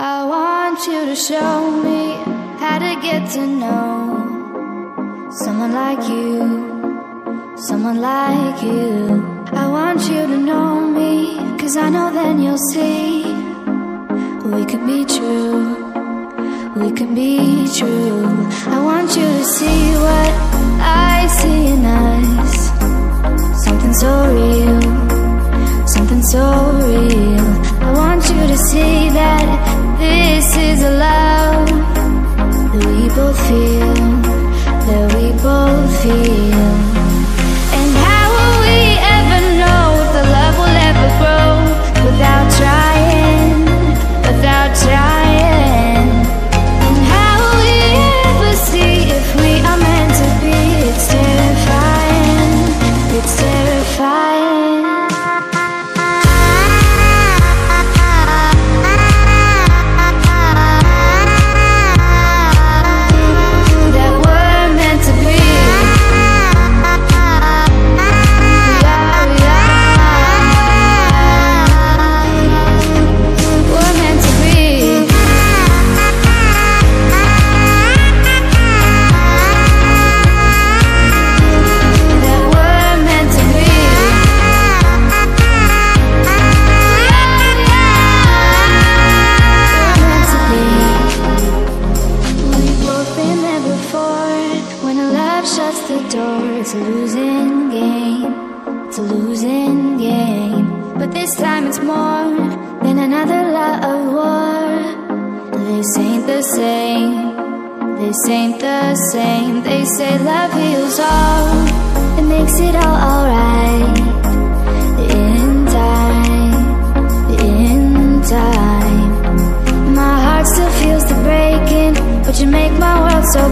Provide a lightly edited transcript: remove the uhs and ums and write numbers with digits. I want you to show me how to get to know someone like you, someone like you. I want you to know me, 'cause I know then you'll see we could be true, we could be true. I want you to see what I see in us, something so real, something so real. I want you to see that this is a love that we both feel, that we both feel. Without trying, without trying. And how will we ever see if we are meant to be? It's terrifying, it's terrifying. That we're meant to be. It's a losing game, it's a losing game. But this time it's more than another love war. This ain't the same, this ain't the same. They say love heals all, it makes it all alright. In time, in time. My heart still feels the breaking, but you make my world